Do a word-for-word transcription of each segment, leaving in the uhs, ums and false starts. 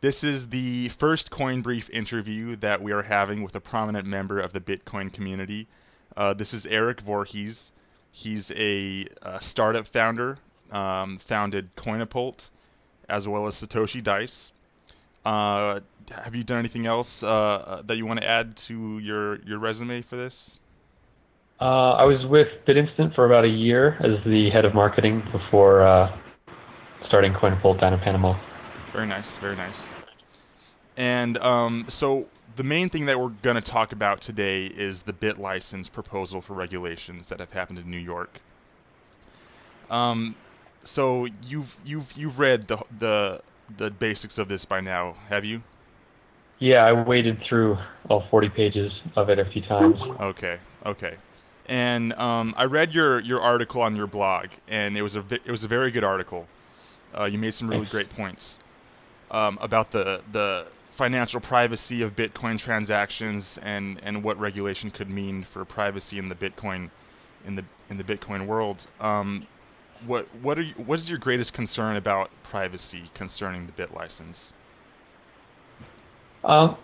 This is the first Coin Brief interview that we are having with a prominent member of the Bitcoin community. Uh, this is Eric Voorhees. He's a, a startup founder, um, founded Coinapult, as well as Satoshi Dice. Uh, have you done anything else uh, that you want to add to your, your resume for this? Uh, I was with BitInstant for about a year as the head of marketing before uh, starting Coinapult down in Panama. Very nice, very nice. And um, so the main thing that we're going to talk about today is the BitLicense proposal for regulations that have happened in New York. Um, so you've you've you've read the the the basics of this by now, have you? Yeah, I waded through all forty pages of it a few times. Okay, okay. And um, I read your your article on your blog, and it was a it was a very good article. Uh, you made some really Thanks. great points. Um, about the the financial privacy of Bitcoin transactions and and what regulation could mean for privacy in the Bitcoin in the in the Bitcoin world. Um, what what are you, what is your greatest concern about privacy concerning the BitLicense? Uh,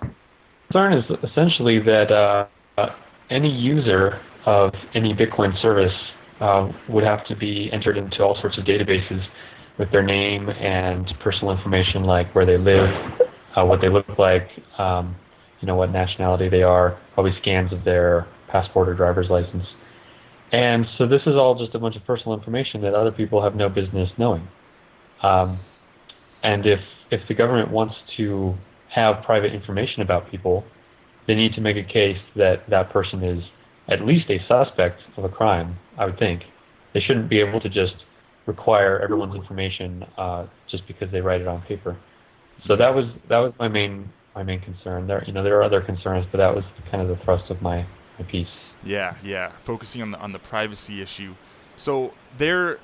concern is essentially that uh, any user of any Bitcoin service uh, would have to be entered into all sorts of databases with their name and personal information, like where they live, uh, what they look like, um, you know, what nationality they are, probably scans of their passport or driver's license. And so this is all just a bunch of personal information that other people have no business knowing. Um, and if if the government wants to have private information about people, they need to make a case that that person is at least a suspect of a crime, I would think. They shouldn't be able to just require everyone's information uh, just because they write it on paper. So that was that was my main my main concern. There you know there are other concerns, but that was kind of the thrust of my, my piece. Yeah, yeah, focusing on the on the privacy issue. So they're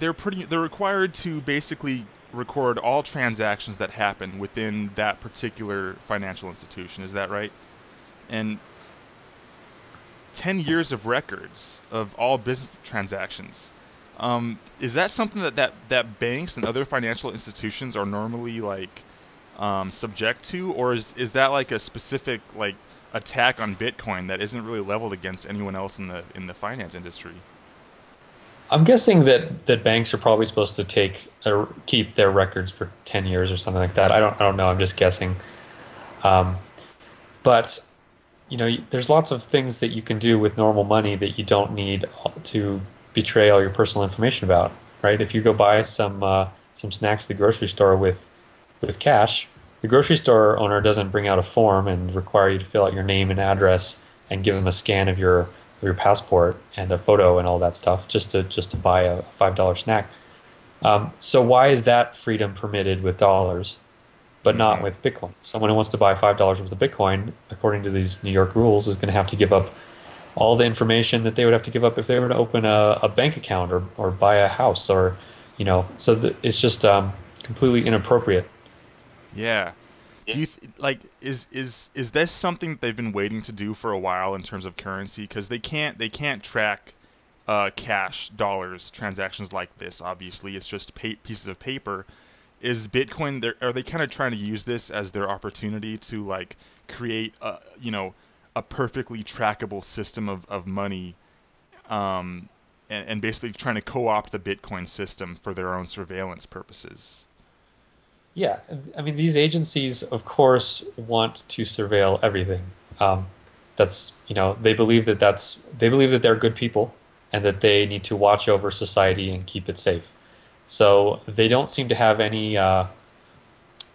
they're pretty they're required to basically record all transactions that happen within that particular financial institution. Is that right? And ten years of records of all business transactions. Um, is that something that, that, that banks and other financial institutions are normally like um, subject to, or is is that like a specific like attack on Bitcoin that isn't really leveled against anyone else in the in the finance industry? I'm guessing that that banks are probably supposed to take or keep their records for ten years or something like that. I don't I don't know. I'm just guessing. Um, but you know, there's lots of things that you can do with normal money that you don't need to betray all your personal information about, right? If you go buy some uh, some snacks at the grocery store with with cash, the grocery store owner doesn't bring out a form and require you to fill out your name and address and give them a scan of your of your passport and a photo and all that stuff just to just to buy a five dollar snack. Um, so why is that freedom permitted with dollars, but not with Bitcoin? Someone who wants to buy five dollars worth of Bitcoin, according to these New York rules, is going to have to give up all the information that they would have to give up if they were to open a, a bank account or, or buy a house or, you know, so th it's just um, completely inappropriate. Yeah. Do you th like, is, is, is this something that they've been waiting to do for a while in terms of currency? Because they can't, they can't track uh, cash, dollars, transactions like this, obviously. It's just pa pieces of paper. Is Bitcoin, there, are they kind of trying to use this as their opportunity to, like, create, a, you know, a perfectly trackable system of, of money um, and, and basically trying to co-opt the Bitcoin system for their own surveillance purposes? Yeah, I mean, these agencies, of course, want to surveil everything. Um, that's, you know, they believe that that's, they believe that they're good people and that they need to watch over society and keep it safe. So they don't seem to have any, uh,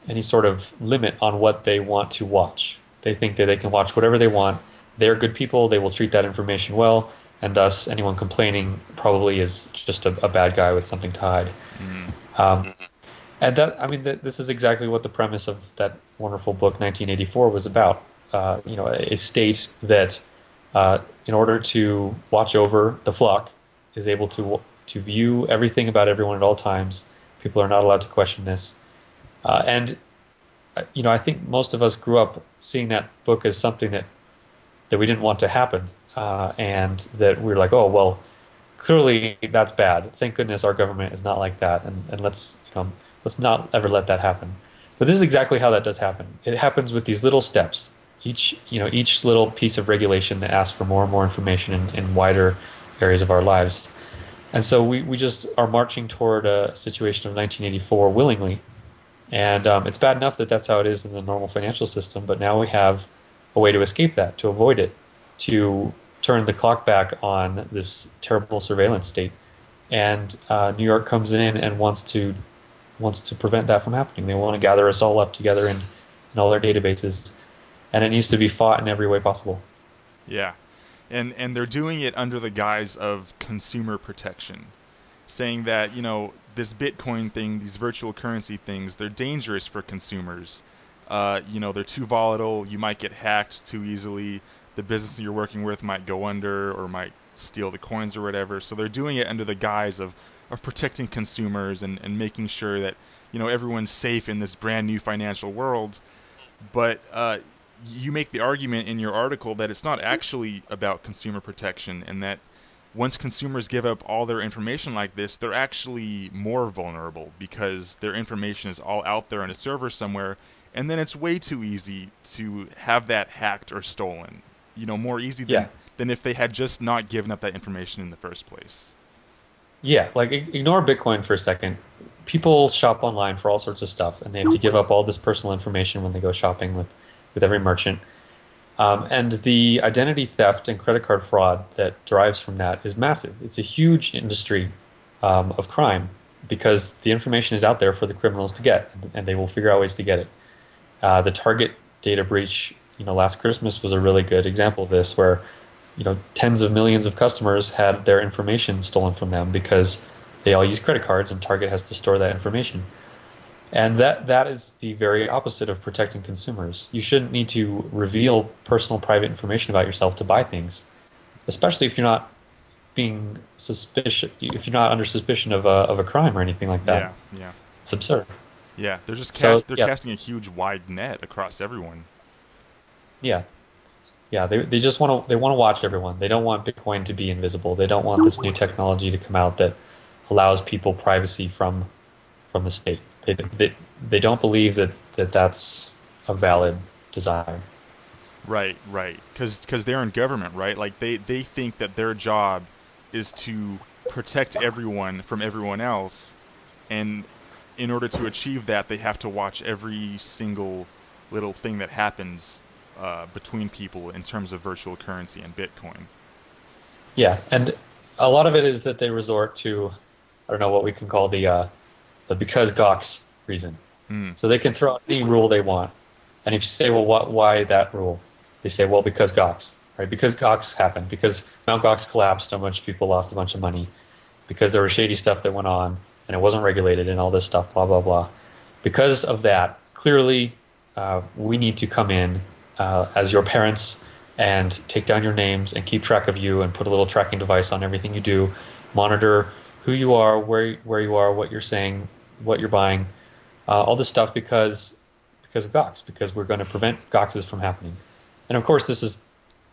any sort of limit on what they want to watch. They think that they can watch whatever they want. They're good people. They will treat that information well, and thus anyone complaining probably is just a, a bad guy with something to hide. Mm. Um, and that, I mean, th this is exactly what the premise of that wonderful book, nineteen eighty-four, was about. Uh, you know, a, a state that, uh, in order to watch over the flock, is able to to view everything about everyone at all times. People are not allowed to question this, uh, and. You know, I think most of us grew up seeing that book as something that that we didn't want to happen, uh, and that we were like, oh, well, clearly that's bad. Thank goodness our government is not like that, and, and let's you know, let's not ever let that happen. But this is exactly how that does happen. It happens with these little steps. Each, you know, each little piece of regulation that asks for more and more information in, in wider areas of our lives. And so we, we just are marching toward a situation of nineteen eighty-four willingly. And um, it's bad enough that that's how it is in the normal financial system, but now we have a way to escape that, to avoid it, to turn the clock back on this terrible surveillance state. And uh, New York comes in and wants to wants to prevent that from happening. They want to gather us all up together in, in all their databases. And it needs to be fought in every way possible. Yeah. And and they're doing it under the guise of consumer protection, saying that, you know, this Bitcoin thing, these virtual currency things, they're dangerous for consumers. Uh, you know, they're too volatile. You might get hacked too easily. The business you're working with might go under or might steal the coins or whatever. So they're doing it under the guise of, of protecting consumers and, and making sure that, you know, everyone's safe in this brand new financial world. But uh, you make the argument in your article that it's not actually about consumer protection, and that once consumers give up all their information like this, they're actually more vulnerable because their information is all out there on a server somewhere, and then it's way too easy to have that hacked or stolen. You know, more easy than, yeah. than if they had just not given up that information in the first place. Yeah, like ignore Bitcoin for a second. People shop online for all sorts of stuff, and they have to give up all this personal information when they go shopping with, with every merchant. Um, and the identity theft and credit card fraud that derives from that is massive. It's a huge industry um, of crime because the information is out there for the criminals to get, and they will figure out ways to get it. Uh, the Target data breach, you know, last Christmas was a really good example of this, where, you know, tens of millions of customers had their information stolen from them because they all use credit cards, and Target has to store that information. And that that is the very opposite of protecting consumers. You shouldn't need to reveal personal, private information about yourself to buy things, especially if you're not being suspicious, if you're not under suspicion of a of a crime or anything like that. Yeah, yeah, it's absurd. Yeah, they're just cast, so, they're yeah. casting a huge wide net across everyone. Yeah, yeah, they they just want to they want to watch everyone. They don't want Bitcoin to be invisible. They don't want this new technology to come out that allows people privacy from from the state. They, they, they don't believe that, that that's a valid desire. Right, right. Because because they're in government, right? Like they, they think that their job is to protect everyone from everyone else. And in order to achieve that, they have to watch every single little thing that happens uh, between people in terms of virtual currency and Bitcoin. Yeah, and a lot of it is that they resort to, I don't know what we can call the... Uh, The because Gox reason. Mm. So they can throw out any rule they want. And if you say, well, what, why that rule? They say, well, because Gox, right? Because Gox happened. Because Mount Gox collapsed, a bunch of people lost a bunch of money. Because there was shady stuff that went on, and it wasn't regulated, and all this stuff, blah, blah, blah. Because of that, clearly, uh, we need to come in uh, as your parents and take down your names and keep track of you and put a little tracking device on everything you do, monitor who you are, where where you are, what you're saying, what you're buying, uh, all this stuff because because of Gox, because we're going to prevent Goxes from happening. And of course, this is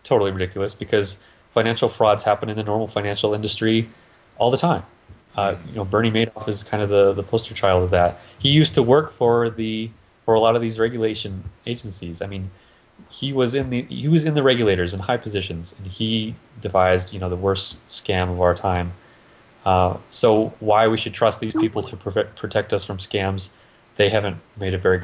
totally ridiculous because financial frauds happen in the normal financial industry all the time. Uh, you know, Bernie Madoff is kind of the, the poster child of that. He used to work for the for a lot of these regulation agencies. I mean, he was in the he was in the regulators in high positions, and he devised, you know, the worst scam of our time. Uh, so why we should trust these people to protect protect us from scams? They haven't made a very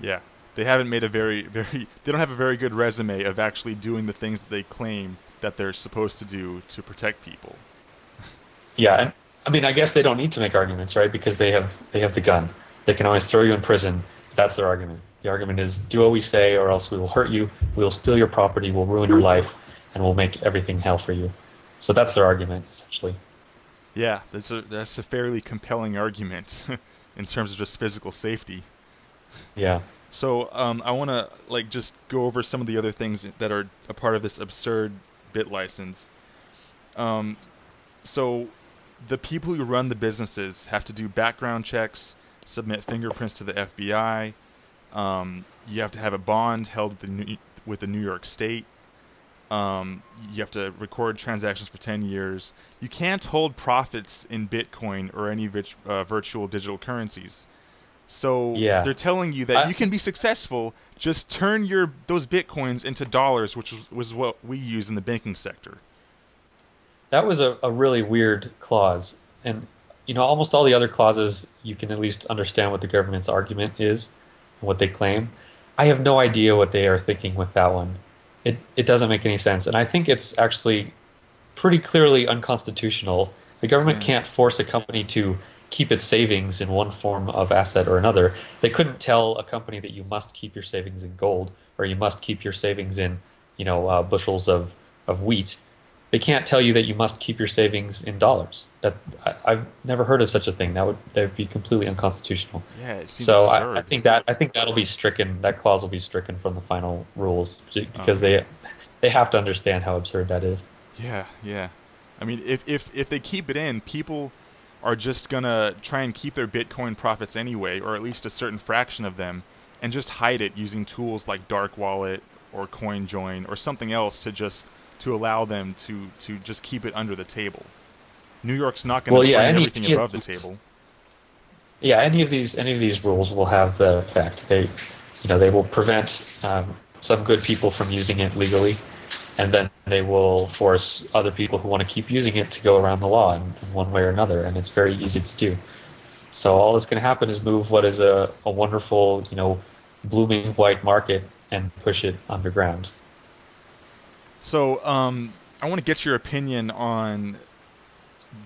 yeah, they haven't made a very very they don't have a very good resume of actually doing the things that they claim that they're supposed to do to protect people. Yeah, I mean, I guess they don't need to make arguments, right? Because they have they have the gun. They can always throw you in prison. That's their argument. The argument is do what we say, or else we will hurt you. We will steal your property. We'll ruin your life, and we'll make everything hell for you. So that's their argument, essentially. Yeah, that's a, that's a fairly compelling argument in terms of just physical safety. Yeah. So um, I want to like just go over some of the other things that are a part of this absurd bit license. Um, so the people who run the businesses have to do background checks, submit fingerprints to the F B I. Um, you have to have a bond held with the New, with the New York State. Um, you have to record transactions for ten years. You can't hold profits in Bitcoin or any vit uh, virtual digital currencies. So yeah. they're telling you that I, you can be successful. Just turn your those bitcoins into dollars, which was, was what we use in the banking sector. That was a, a really weird clause. And, you know, almost all the other clauses, you can at least understand what the government's argument is and what they claim. I have no idea what they are thinking with that one. It, it doesn't make any sense. And I think it's actually pretty clearly unconstitutional. The government yeah. can't force a company to keep its savings in one form of asset or another. They couldn't tell a company that you must keep your savings in gold or you must keep your savings in, you know, uh, bushels of, of wheat. They can't tell you that you must keep your savings in dollars. That I, I've never heard of such a thing. That would that would be completely unconstitutional. Yeah, it seems so absurd. I, I think that I think that'll be stricken. That clause will be stricken from the final rules because okay. they they have to understand how absurd that is. Yeah, yeah. I mean, if if if they keep it in, people are just gonna try and keep their Bitcoin profits anyway, or at least a certain fraction of them, and just hide it using tools like Dark Wallet or CoinJoin or something else to just. to allow them to, to just keep it under the table. New York's not going to well, yeah, any, everything yeah, above the table. Yeah, any of these any of these rules will have the effect. They, you know, they will prevent um, some good people from using it legally, and then they will force other people who want to keep using it to go around the law in, in one way or another. And it's very easy to do. So all that's going to happen is move what is a, a wonderful, you know, blooming white market and push it underground. So um, I want to get your opinion on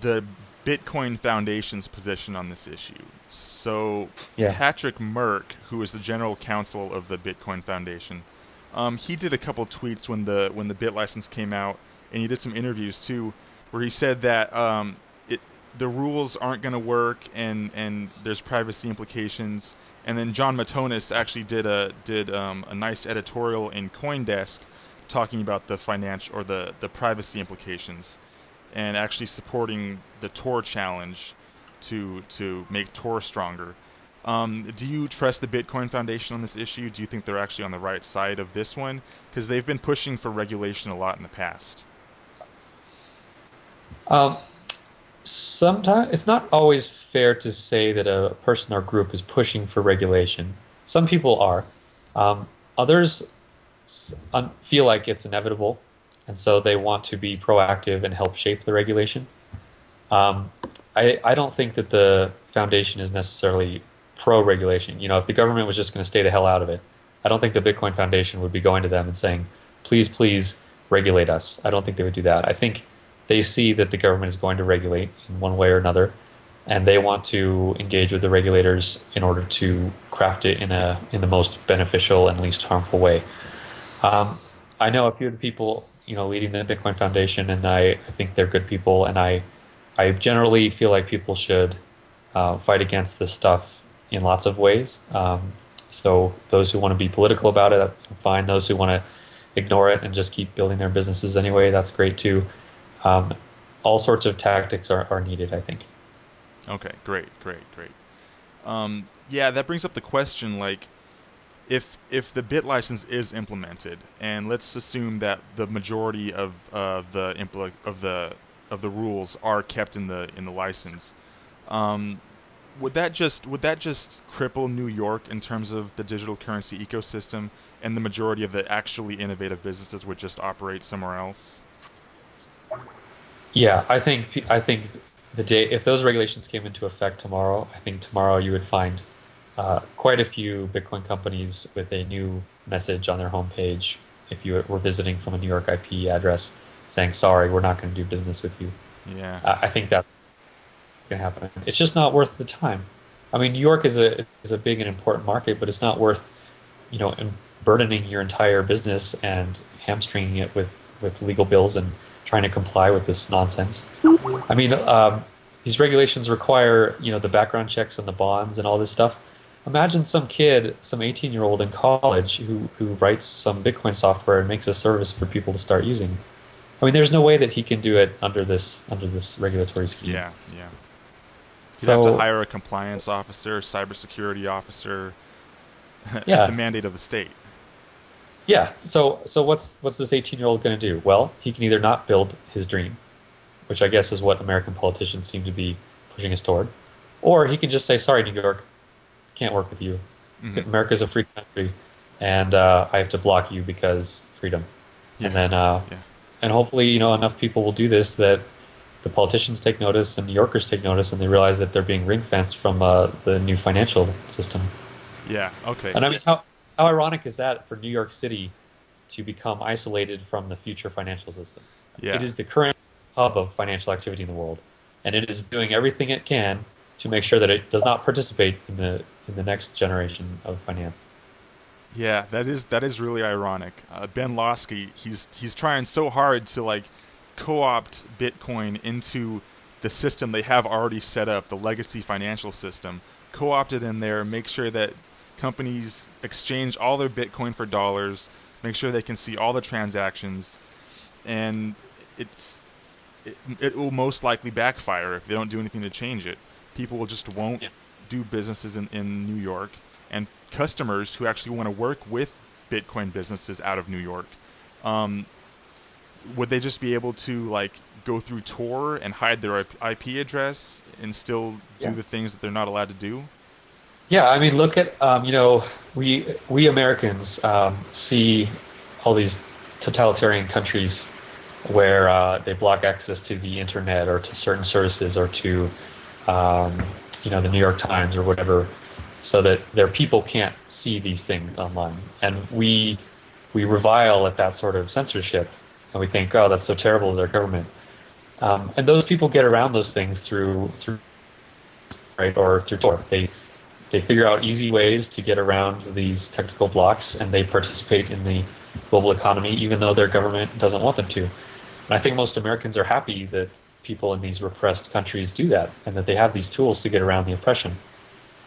the Bitcoin Foundation's position on this issue. So yeah. Patrick Murck, who is the general counsel of the Bitcoin Foundation, um, he did a couple tweets when the when the BitLicense came out, and he did some interviews too, where he said that um, it, the rules aren't going to work and and there's privacy implications. And then John Matonis actually did a did um, a nice editorial in CoinDesk, talking about the financial or the the privacy implications, and actually supporting the Tor challenge to to make Tor stronger. Um, do you trust the Bitcoin Foundation on this issue? Do you think they're actually on the right side of this one? Because they've been pushing for regulation a lot in the past. Um, sometimes it's not always fair to say that a person or group is pushing for regulation. Some people are. Um, others. feel like it's inevitable, and so they want to be proactive and help shape the regulation. Um, I, I don't think that the foundation is necessarily pro-regulation. You know, if the government was just going to stay the hell out of it, I don't think the Bitcoin Foundation would be going to them and saying, please, please regulate us. I don't think they would do that. I think they see that the government is going to regulate in one way or another, and they want to engage with the regulators in order to craft it in a in the most beneficial and least harmful way. Um, I know a few of the people, you know, leading the Bitcoin Foundation, and I, I think they're good people. And I, I generally feel like people should uh, fight against this stuff in lots of ways. Um, so those who want to be political about it, fine. Those who want to ignore it and just keep building their businesses anyway, that's great too. Um, all sorts of tactics are, are needed, I think. Okay, great, great, great. Um, yeah, that brings up the question, like, If if the BitLicense is implemented, and let's assume that the majority of uh, the impl of the of the rules are kept in the in the license, um, would that just would that just cripple New York in terms of the digital currency ecosystem, and the majority of the actually innovative businesses would just operate somewhere else? Yeah, I think I think the day if those regulations came into effect tomorrow, I think tomorrow you would find Uh, quite a few Bitcoin companies with a new message on their homepage if you were visiting from a New York I P address saying, sorry, we're not going to do business with you. Yeah, uh, I think that's going to happen. It's just not worth the time. I mean, New York is a is a big and important market, but it's not worth, you know, burdening your entire business and hamstringing it with, with legal bills and trying to comply with this nonsense. I mean, um, these regulations require, you know, the background checks and the bonds and all this stuff. Imagine some kid, some eighteen-year-old in college who, who writes some Bitcoin software and makes a service for people to start using. I mean, there's no way that he can do it under this under this regulatory scheme. Yeah, yeah. You so, have to hire a compliance officer, cybersecurity officer, yeah. at the mandate of the state. Yeah. So so what's what's this eighteen-year-old going to do? Well, he can either not build his dream, which I guess is what American politicians seem to be pushing us toward, or he can just say, sorry, New York, can't work with you. Mm-hmm. America's a free country, and uh, I have to block you because freedom. Yeah. And then, uh, yeah. and hopefully, you know, enough people will do this that the politicians take notice and New Yorkers take notice, and they realize that they're being ring fenced from uh, the new financial system. Yeah. Okay. And I mean, how, how ironic is that for New York City to become isolated from the future financial system? Yeah. It is the current hub of financial activity in the world, and it is doing everything it can to make sure that it does not participate in the in the next generation of finance. Yeah, that is that is really ironic. Uh, Ben Lawsky, he's he's trying so hard to like co-opt Bitcoin into the system they have already set up, the legacy financial system. Co-opt it in there, make sure that companies exchange all their Bitcoin for dollars, make sure they can see all the transactions, and it's it, it will most likely backfire if they don't do anything to change it. People will just won't yeah. do businesses in, in New York, and customers who actually want to work with Bitcoin businesses out of New York, um, would they just be able to like go through Tor and hide their I P address and still do yeah. the things that they're not allowed to do? Yeah, I mean, look at um, you know we we Americans um, see all these totalitarian countries where uh, they block access to the internet or to certain services or to Um, you know, the New York Times or whatever, so that their people can't see these things online. And we we revile at that sort of censorship, and we think, oh, that's so terrible of their government. Um, and those people get around those things through through right or through Tor. They they figure out easy ways to get around these technical blocks, and they participate in the global economy, even though their government doesn't want them to. And I think most Americans are happy that people in these repressed countries do that, and that they have these tools to get around the oppression.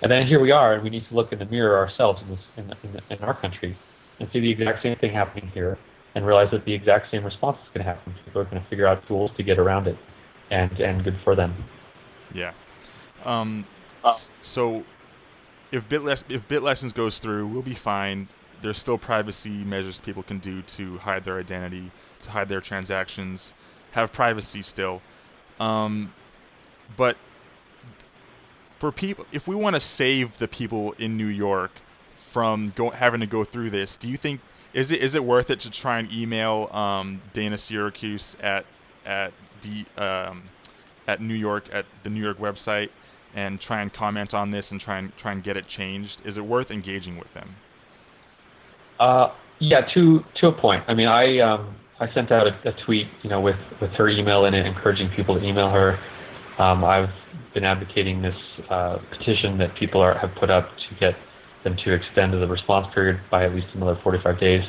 And then here we are, and we need to look in the mirror ourselves in, this, in, in, in our country and see the exact same thing happening here, and realize that the exact same response is going to happen. People are going to figure out tools to get around it, and, and good for them. Yeah. Um, uh, so if BitLicense, if BitLicense goes through, we'll be fine. There's still privacy measures people can do to hide their identity, to hide their transactions, have privacy still. Um, but for people, if we want to save the people in New York from go, having to go through this, do you think is it is it worth it to try and email um, Dana Syracuse at at the um, at New York at the New York website and try and comment on this and try and try and get it changed? Is it worth engaging with them? Uh, yeah, to to a point. I mean, I. Um I sent out a, a tweet, you know, with, with her email in it, encouraging people to email her. Um, I've been advocating this uh, petition that people are, have put up to get them to extend the response period by at least another forty-five days.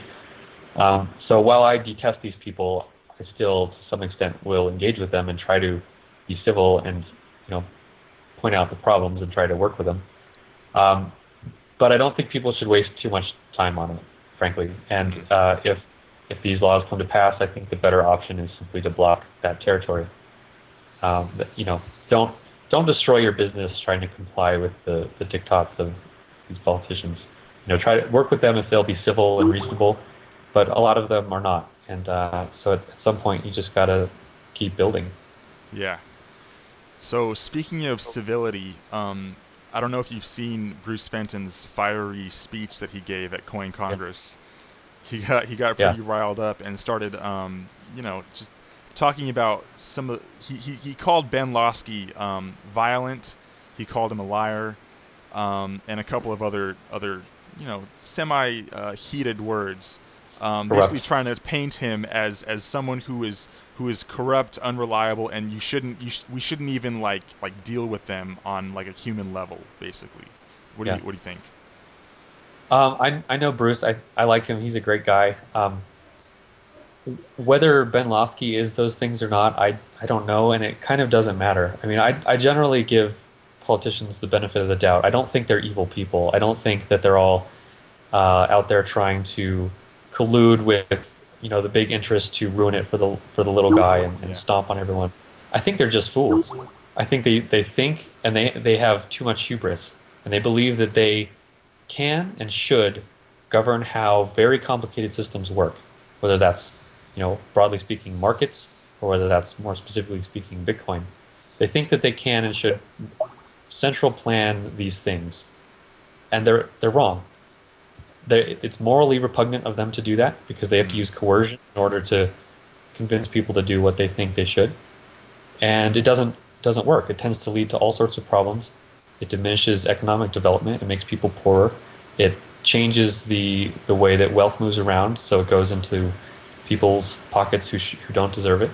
Um, so while I detest these people, I still, to some extent, will engage with them and try to be civil and, you know, point out the problems and try to work with them. Um, but I don't think people should waste too much time on it, frankly. And uh, if If these laws come to pass, I think the better option is simply to block that territory. Um, but, you know, don't don't destroy your business trying to comply with the, the diktats of these politicians. You know, try to work with them if they'll be civil and reasonable, but a lot of them are not. And uh, so at, at some point, you just gotta keep building. Yeah. So speaking of civility, um, I don't know if you've seen Bruce Fenton's fiery speech that he gave at Coin Congress. Yeah. He got he got pretty yeah. riled up and started, um, you know, just talking about some of. He he, he called Ben Lawsky um, violent. He called him a liar, um, and a couple of other other you know semi uh, heated words, um, basically trying to paint him as as someone who is who is corrupt, unreliable, and you shouldn't you sh we shouldn't even like like deal with them on like a human level, basically. What do yeah. you what do you think? Um, I, I know Bruce. I, I like him. He's a great guy. Um, whether Ben Lawsky is those things or not, I, I don't know, and it kind of doesn't matter. I mean, I, I generally give politicians the benefit of the doubt. I don't think they're evil people. I don't think that they're all uh, out there trying to collude with you know the big interest to ruin it for the for the little guy and, and yeah. stomp on everyone. I think they're just fools. I think they, they think and they, they have too much hubris, and they believe that they can and should govern how very complicated systems work, whether that's, you know, broadly speaking markets, or whether that's more specifically speaking Bitcoin. They think that they can and should central plan these things, and they're they're wrong. They're, it's morally repugnant of them to do that because they have to use coercion in order to convince people to do what they think they should, and it doesn't doesn't work. It tends to lead to all sorts of problems. It diminishes economic development. It makes people poorer. It changes the the way that wealth moves around, so it goes into people's pockets who sh who don't deserve it.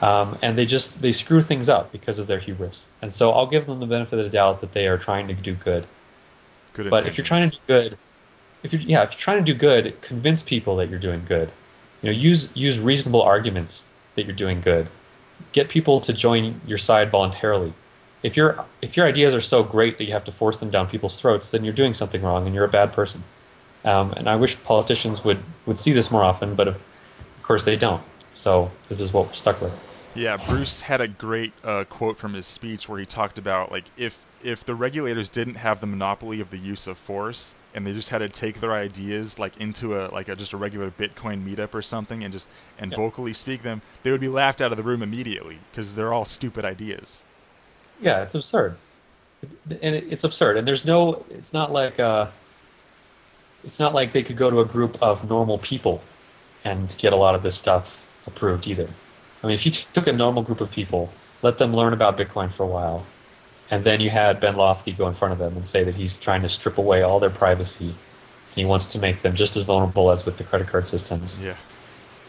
Um, and they just they screw things up because of their hubris. And so I'll give them the benefit of the doubt that they are trying to do good. Good but if you're trying to do good, if you yeah, if you're trying to do good, convince people that you're doing good. You know, use use reasonable arguments that you're doing good. Get people to join your side voluntarily. If your if your ideas are so great that you have to force them down people's throats, then you're doing something wrong and you're a bad person. Um, and I wish politicians would would see this more often, but of, of course they don't. So this is what we're stuck with. Yeah, Bruce had a great uh, quote from his speech where he talked about, like, if if the regulators didn't have the monopoly of the use of force and they just had to take their ideas like into a like a, just a regular Bitcoin meetup or something and just and yeah. vocally speak them, they would be laughed out of the room immediately because they're all stupid ideas. Yeah, it's absurd, and it's absurd. And there's no, it's not like uh, it's not like they could go to a group of normal people and get a lot of this stuff approved either. I mean, if you took a normal group of people, let them learn about Bitcoin for a while, and then you had Ben Lawsky go in front of them and say that he's trying to strip away all their privacy, and he wants to make them just as vulnerable as with the credit card systems. Yeah,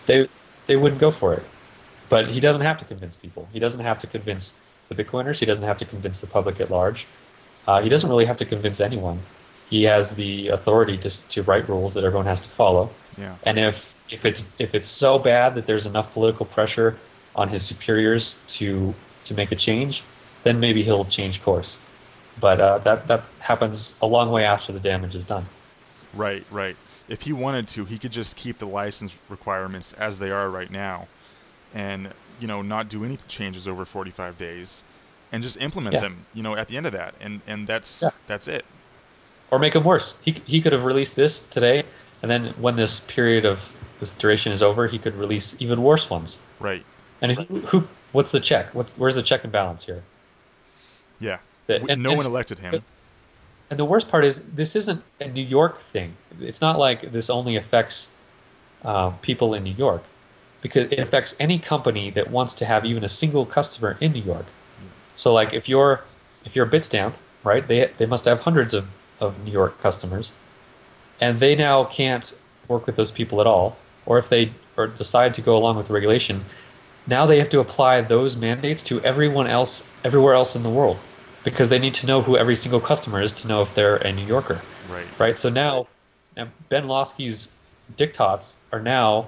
they they wouldn't go for it. But he doesn't have to convince people. He doesn't have to convince the Bitcoiners. He doesn't have to convince the public at large. Uh, he doesn't really have to convince anyone. He has the authority to to write rules that everyone has to follow. Yeah. And if if it's if it's so bad that there's enough political pressure on his superiors to to make a change, then maybe he'll change course. But uh, that that happens a long way after the damage is done. Right, right. If he wanted to, he could just keep the license requirements as they are right now, and you know, not do any changes over forty-five days, and just implement yeah. them. You know, at the end of that, and and that's yeah. that's it. Or make them worse. He he could have released this today, and then when this period of this duration is over, he could release even worse ones. Right. And who, who what's the check? What's where's the check and balance here? Yeah. The, and, no and, one elected him. And the worst part is this isn't a New York thing. It's not like this only affects uh, people in New York, because it affects any company that wants to have even a single customer in New York. So like if you're if you're Bitstamp, right? They they must have hundreds of of New York customers, and they now can't work with those people at all. Or if they or decide to go along with the regulation, now they have to apply those mandates to everyone else, everywhere else in the world, because they need to know who every single customer is to know if they're a New Yorker. Right. Right. So now, now Ben Lawsky's diktats are now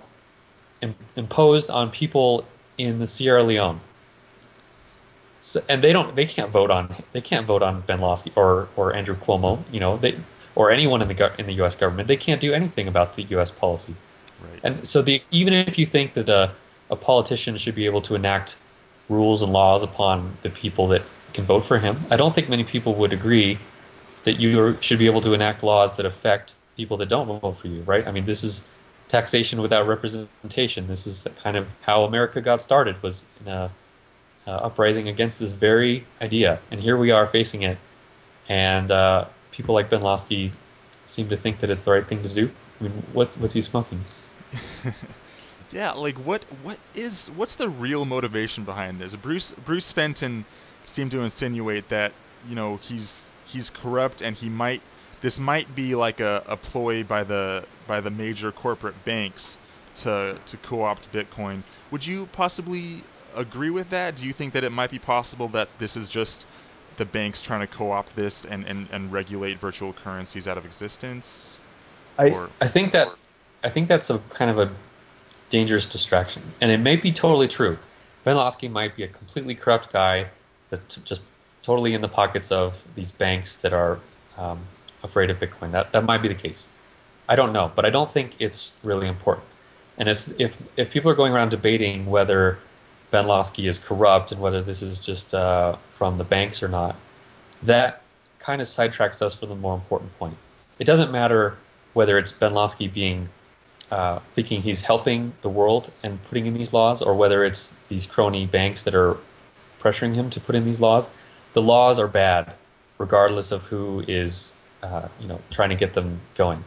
im imposed on people in the Sierra Leone. So, and they don't. They can't vote on. They can't vote on Ben Lawsky or or Andrew Cuomo. You know, they or anyone in the in the U S government. They can't do anything about the U S policy. Right. And so the even if you think that a, a politician should be able to enact rules and laws upon the people that can vote for him, I don't think many people would agree that you should be able to enact laws that affect people that don't vote for you. Right. I mean, this is taxation without representation. This is kind of how America got started. Was in a Uh, uprising against this very idea, and here we are facing it, and uh, people like Ben Lawsky seem to think that it's the right thing to do. I mean, what's what's he smoking? Yeah, like what what is what's the real motivation behind this? Bruce Bruce Fenton seemed to insinuate that, you know, he's he's corrupt and he might this might be like a, a ploy by the by the major corporate banks to to co-opt Bitcoin. Would you possibly agree with that? Do you think that it might be possible that this is just the banks trying to co-opt this and, and, and regulate virtual currencies out of existence? I or, I think that I think that's a kind of a dangerous distraction, and it may be totally true. Ben Lawsky might be a completely corrupt guy that's just totally in the pockets of these banks that are um, afraid of Bitcoin. That that might be the case. I don't know, but I don't think it's really important. And if if if people are going around debating whether Ben Lawsky is corrupt and whether this is just uh, from the banks or not, that kind of sidetracks us from the more important point. It doesn't matter whether it's Ben Lawsky being uh, thinking he's helping the world and putting in these laws, or whether it's these crony banks that are pressuring him to put in these laws. The laws are bad, regardless of who is uh, you know, trying to get them going.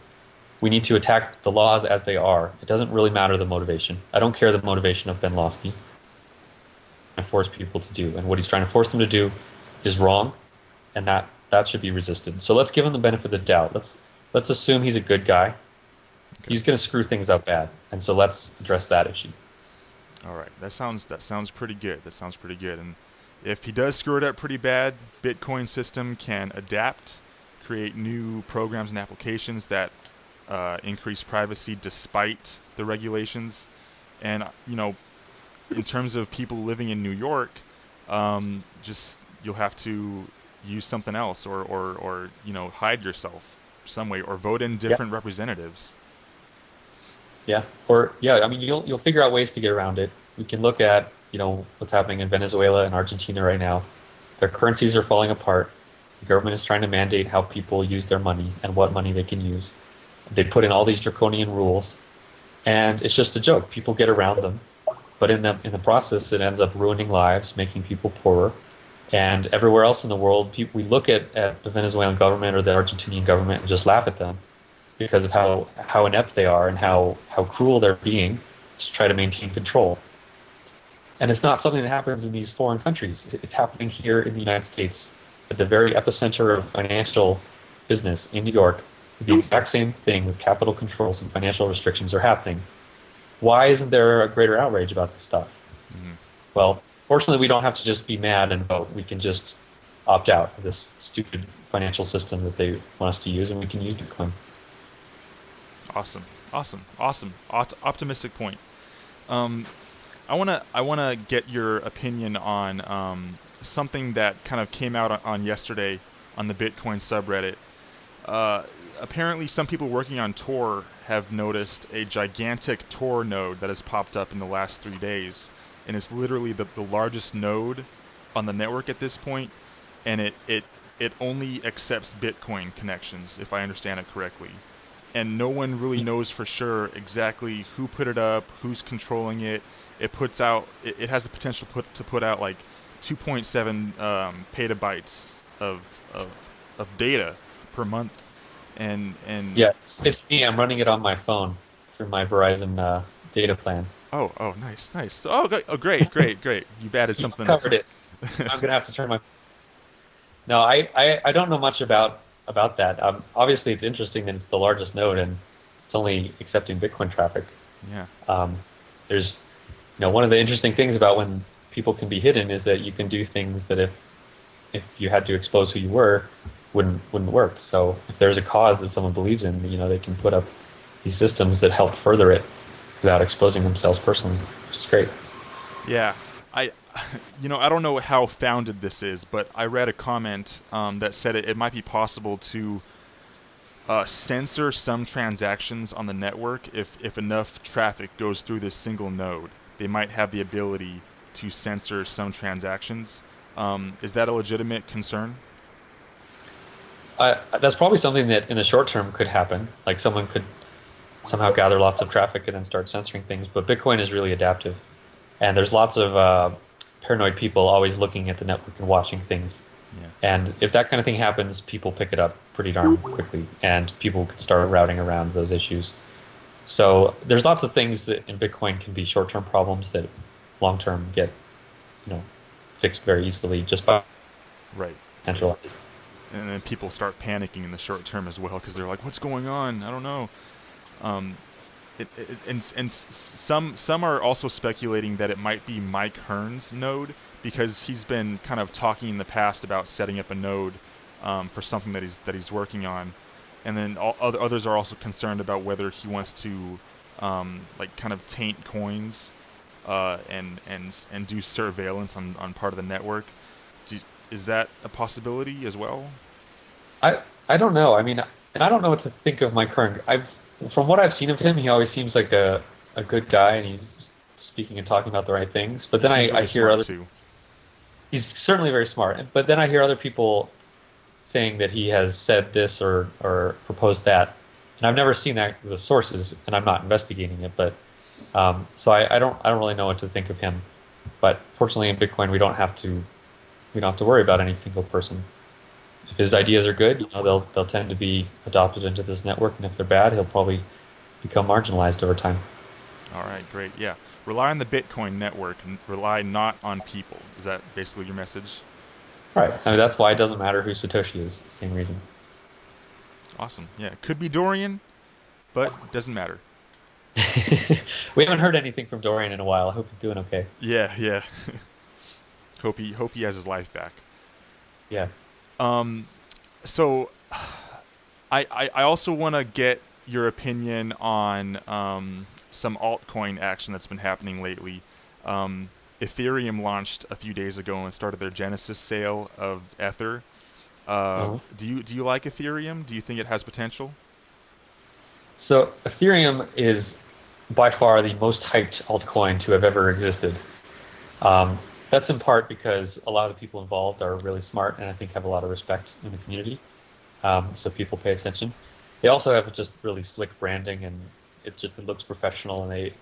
We need to attack the laws as they are. It doesn't really matter the motivation. I don't care the motivation of Ben Lawsky. I force people to do, and what he's trying to force them to do is wrong, and that that should be resisted. So let's give him the benefit of the doubt. Let's let's assume he's a good guy. Okay. He's going to screw things up bad, and so let's address that issue. All right, that sounds that sounds pretty good. That sounds pretty good. And if he does screw it up pretty bad, Bitcoin system can adapt, create new programs and applications that uh, increase privacy despite the regulations. And you know, in terms of people living in New York, um, just you'll have to use something else, or or or you know, hide yourself some way, or vote in different yeah. representatives. Yeah, or yeah, I mean, you'll you'll figure out ways to get around it. We can look at, you know, what's happening in Venezuela and Argentina right now. Their currencies are falling apart. The government is trying to mandate how people use their money and what money they can use. They put in all these draconian rules, and it's just a joke. People get around them, but in the in the process, it ends up ruining lives, making people poorer. And everywhere else in the world, people, we look at, at the Venezuelan government or the Argentinian government and just laugh at them, because of how, how inept they are and how, how cruel they're being to try to maintain control. And it's not something that happens in these foreign countries. It's happening here in the United States, at the very epicenter of financial business in New York. The exact same thing with capital controls and financial restrictions are happening. Why isn't there a greater outrage about this stuff? Mm-hmm. Well, fortunately, we don't have to just be mad and vote. We can just opt out of this stupid financial system that they want us to use, and we can use Bitcoin. Awesome, awesome, awesome. Opt optimistic point. Um, I wanna, I wanna get your opinion on um, something that kind of came out on, on yesterday on the Bitcoin subreddit. Uh, apparently, some people working on Tor have noticed a gigantic Tor node that has popped up in the last three days, and it's literally the, the largest node on the network at this point, and it it it only accepts Bitcoin connections, if I understand it correctly. And no one really knows for sure exactly who put it up, who's controlling it. It puts out, it, it has the potential put, to put out like two point seven um, petabytes of, of of data per month. And and yeah, it's me. I'm running it on my phone through my Verizon uh, data plan. Oh, oh, nice, nice. Oh, oh great, great, great. You've added something. You've covered it. I'm gonna have to turn my. No, I I, I don't know much about. about that. Um, obviously, it's interesting that it's the largest node and it's only accepting Bitcoin traffic. Yeah. Um, there's, you know, one of the interesting things about when people can be hidden is that you can do things that if if you had to expose who you were, wouldn't wouldn't work. So if there's a cause that someone believes in, you know, they can put up these systems that help further it without exposing themselves personally, which is great. Yeah. I, you know, I don't know how founded this is, but I read a comment um, that said it, it might be possible to uh, censor some transactions on the network if, if enough traffic goes through this single node. They might have the ability to censor some transactions. Um, is that a legitimate concern? Uh, that's probably something that in the short term could happen. Like someone could somehow gather lots of traffic and then start censoring things, but Bitcoin is really adaptive. And there's lots of uh, paranoid people always looking at the network and watching things. Yeah. And if that kind of thing happens, people pick it up pretty darn quickly, and people can start routing around those issues. So there's lots of things that in Bitcoin can be short-term problems that long-term get, you know, fixed very easily just by right centralized. And then people start panicking in the short term as well because they're like, "What's going on? I don't know." Um, It, it, and and some some are also speculating that it might be Mike Hearn's node, because he's been kind of talking in the past about setting up a node um, for something that he's that he's working on, and then all, other, others are also concerned about whether he wants to um, like kind of taint coins uh, and and and do surveillance on, on part of the network. Do, is that a possibility as well? I I don't know. I mean, I don't know what to think of Mike Hearn. I've From what I've seen of him, he always seems like a, a good guy, and he's speaking and talking about the right things. But then I, really I hear other too. He's certainly very smart. But then I hear other people saying that he has said this or, or proposed that, and I've never seen that the sources, and I'm not investigating it. But um, so I, I don't I don't really know what to think of him. But fortunately, in Bitcoin, we don't have to we don't have to worry about any single person. if his ideas are good, you know, they'll they'll tend to be adopted into this network, and if they're bad, he'll probably become marginalized over time. All right, great. Yeah, rely on the Bitcoin network and rely not on people. Is that basically your message? Right. I mean, that's why it doesn't matter who Satoshi is. Same reason. Awesome. Yeah, could be Dorian, but doesn't matter. We haven't heard anything from Dorian in a while. I hope he's doing okay. Yeah, yeah. hope he hope he has his life back. Yeah. Um. So, I I, I also want to get your opinion on um some altcoin action that's been happening lately. Um, Ethereum launched a few days ago and started their Genesis sale of Ether. Uh, oh. Do you do you like Ethereum? Do you think it has potential? So Ethereum is by far the most hyped altcoin to have ever existed. Um, that's in part because a lot of the people involved are really smart and I think have a lot of respect in the community. Um, so people pay attention. They also have just really slick branding and it just it looks professional, and they,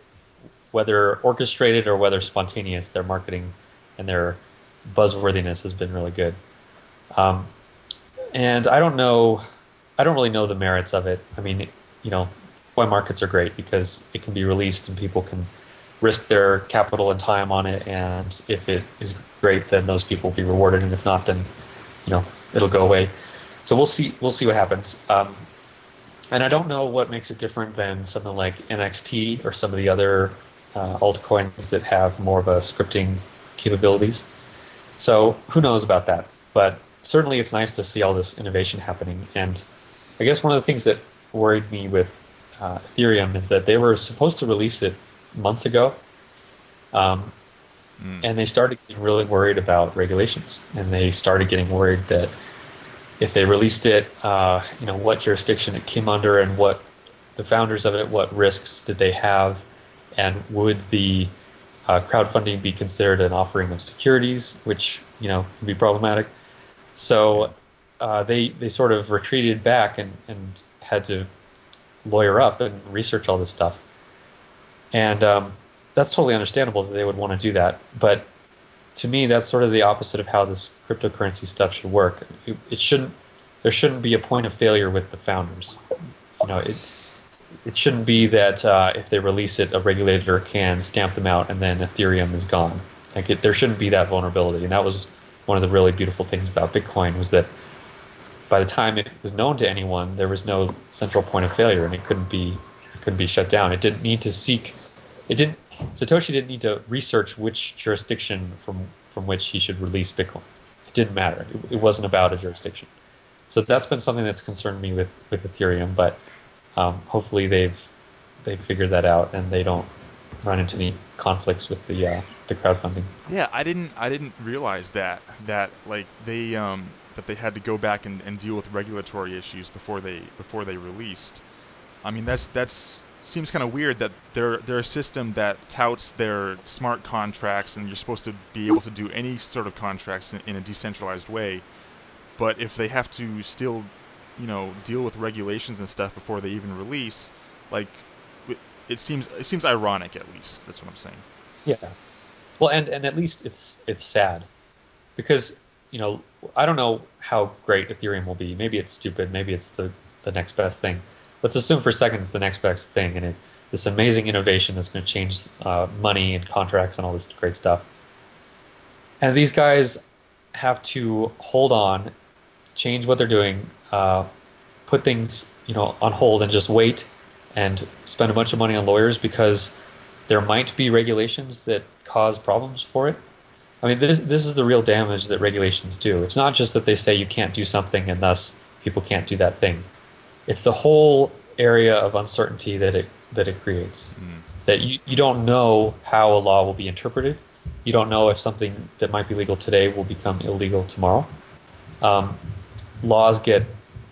whether orchestrated or whether spontaneous, their marketing and their buzzworthiness has been really good. Um, and I don't know, I don't really know the merits of it. I mean, you know, coin markets are great because it can be released and people can risk their capital and time on it. And if it is great, then those people will be rewarded. And if not, then, you know, it'll go away. So we'll see, we'll see what happens. Um, and I don't know what makes it different than something like N X T or some of the other uh, altcoins that have more of a scripting capabilities. So who knows about that? But certainly it's nice to see all this innovation happening. And I guess one of the things that worried me with uh, Ethereum is that they were supposed to release it months ago, um, mm. and they started getting really worried about regulations, and they started getting worried that if they released it, uh, you know, what jurisdiction it came under and what the founders of it, what risks did they have, and would the uh, crowdfunding be considered an offering of securities, which, you know, can be problematic. So uh, they they sort of retreated back and and had to lawyer up and research all this stuff. And um, that's totally understandable that they would want to do that. But to me, that's sort of the opposite of how this cryptocurrency stuff should work. It, it shouldn't, there shouldn't be a point of failure with the founders. You know, it, it shouldn't be that uh, if they release it, a regulator can stamp them out and then Ethereum is gone. Like it, there shouldn't be that vulnerability. And that was one of the really beautiful things about Bitcoin, was that by the time it was known to anyone, there was no central point of failure, and it couldn't be it couldn't be shut down. It didn't need to seek. It didn't. Satoshi didn't need to research which jurisdiction from from which he should release Bitcoin. It didn't matter. It, it wasn't about a jurisdiction. So that's been something that's concerned me with with Ethereum. But um, hopefully they've they've figured that out and they don't run into any conflicts with the uh, the crowdfunding. Yeah, I didn't I didn't realize that that like they. Um... that they had to go back and, and deal with regulatory issues before they before they released. I mean, that's that's seems kind of weird that they're they're a system that touts their smart contracts and you're supposed to be able to do any sort of contracts in, in a decentralized way, but if they have to still, you know, deal with regulations and stuff before they even release, like it, it seems it seems ironic at least. That's what I'm saying. Yeah. Well, and and at least it's it's sad because, you know, I don't know how great Ethereum will be. Maybe it's stupid. Maybe it's the, the next best thing. Let's assume for seconds the next best thing, and it, this amazing innovation that's going to change uh, money and contracts and all this great stuff. And these guys have to hold on, change what they're doing, uh, put things, you know, on hold and just wait and spend a bunch of money on lawyers because there might be regulations that cause problems for it. I mean, this this is the real damage that regulations do. It's not just that they say you can't do something and thus people can't do that thing. It's the whole area of uncertainty that it that it creates. Mm. That you, you don't know how a law will be interpreted. You don't know if something that might be legal today will become illegal tomorrow. Um, laws get,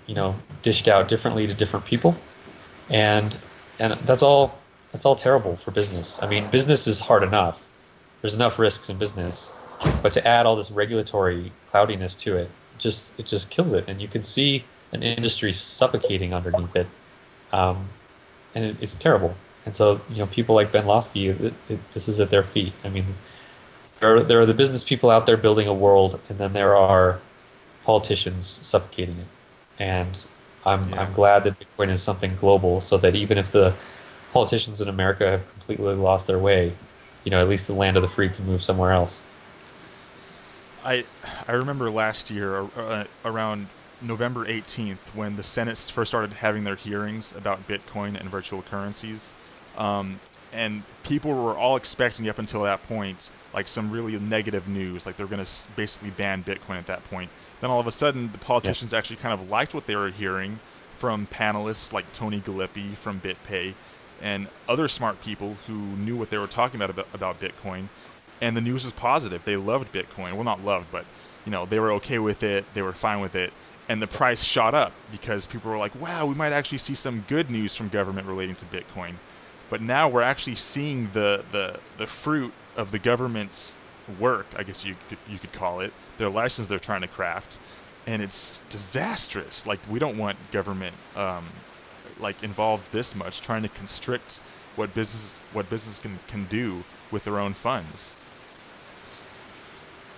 you know, dished out differently to different people, and and that's all that's all terrible for business. I mean, business is hard enough. There's enough risks in business. But to add all this regulatory cloudiness to it, just it just kills it, and you can see an industry suffocating underneath it, um, and it, it's terrible. And so, you know, people like Ben Lawsky, it, it, this is at their feet. I mean, there are, there are the business people out there building a world, and then there are politicians suffocating it. And I'm yeah. I'm glad that Bitcoin is something global, so that even if the politicians in America have completely lost their way, you know, at least the land of the free can move somewhere else. I I remember last year uh, around November eighteenth when the Senate first started having their hearings about Bitcoin and virtual currencies, um, and people were all expecting up until that point like some really negative news, like they're going to basically ban Bitcoin at that point. Then all of a sudden, the politicians yeah. actually kind of liked what they were hearing from panelists like Tony Gallippi from BitPay and other smart people who knew what they were talking about, about about Bitcoin. And the news was positive. They loved Bitcoin. Well, not loved, but you know, they were okay with it. They were fine with it. And the price shot up because people were like, wow, we might actually see some good news from government relating to Bitcoin. But now we're actually seeing the, the, the fruit of the government's work, I guess you you could call it, their license they're trying to craft, and it's disastrous. Like, we don't want government um, like involved this much, trying to constrict what business what business can can do with their own funds.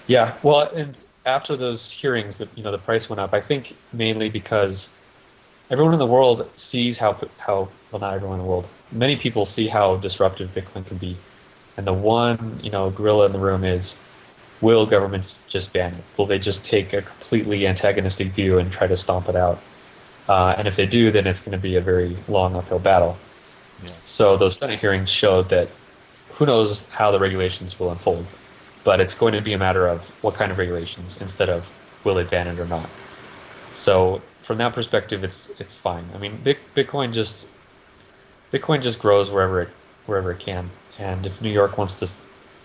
Yeah, well, and after those hearings, that you know, the price went up. I think mainly because everyone in the world sees how how well, not everyone in the world, many people see how disruptive Bitcoin can be. And the one, you know, gorilla in the room is, will governments just ban it? Will they just take a completely antagonistic view and try to stomp it out? Uh, and if they do, then it's going to be a very long uphill battle. Yeah. So those Senate hearings showed that who knows how the regulations will unfold, but it's going to be a matter of what kind of regulations instead of will they ban it or not. So from that perspective, it's it's fine. I mean, Bitcoin just Bitcoin just grows wherever it wherever it can. And if New York wants to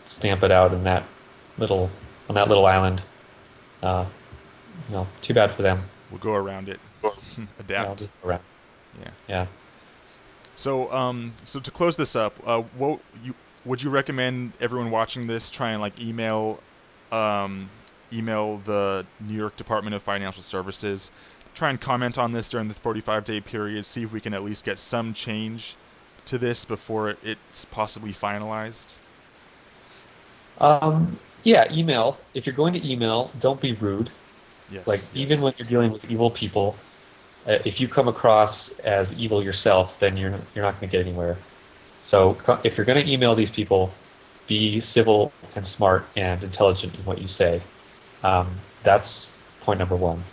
stamp it out in that little on that little island, uh, you know, too bad for them. We'll go around it, adapt. Yeah, just around. Yeah. Yeah. So, um, so to close this up, uh, what you would you recommend everyone watching this try and like email, um, email the New York Department of Financial Services, try and comment on this during this forty-five day period, see if we can at least get some change to this before it's possibly finalized? Um, yeah, email. If you're going to email, don't be rude. Yes, like, yes. Even when you're dealing with evil people, uh, if you come across as evil yourself, then you're, you're not going to get anywhere. So co if you're going to email these people, be civil and smart and intelligent in what you say. Um, that's point number one.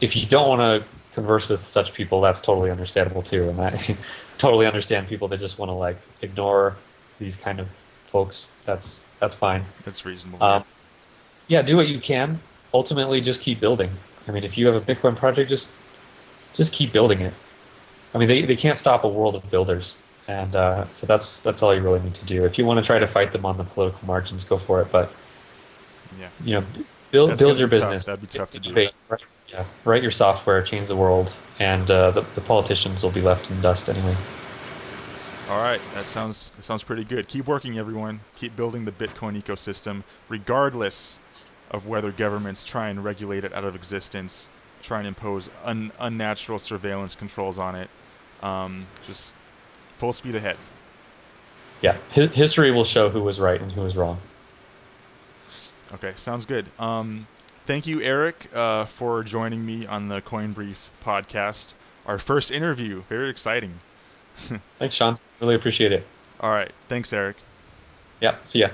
If you don't want to converse with such people, that's totally understandable too, and I totally understand people that just want to like ignore these kind of folks. That's that's fine. That's reasonable. Um, yeah, do what you can. Ultimately, just keep building. I mean, if you have a Bitcoin project, just just keep building it. I mean, they they can't stop a world of builders, and uh, so that's that's all you really need to do. If you want to try to fight them on the political margins, go for it. But yeah, you know, build that's build your business. Tough. That'd be tough to do. Right? Yeah, write your software, change the world, and uh, the, the politicians will be left in dust anyway. All right, that sounds that sounds pretty good. Keep working, everyone. Keep building the Bitcoin ecosystem, regardless of whether governments try and regulate it out of existence, try and impose un unnatural surveillance controls on it. Um, just full speed ahead. Yeah, Hi history will show who was right and who was wrong. Okay, sounds good. Um, Thank you, Eric, uh, for joining me on the Coin Brief podcast. Our first interview. Very exciting. Thanks, Sean. Really appreciate it. All right. Thanks, Eric. Yeah. See ya.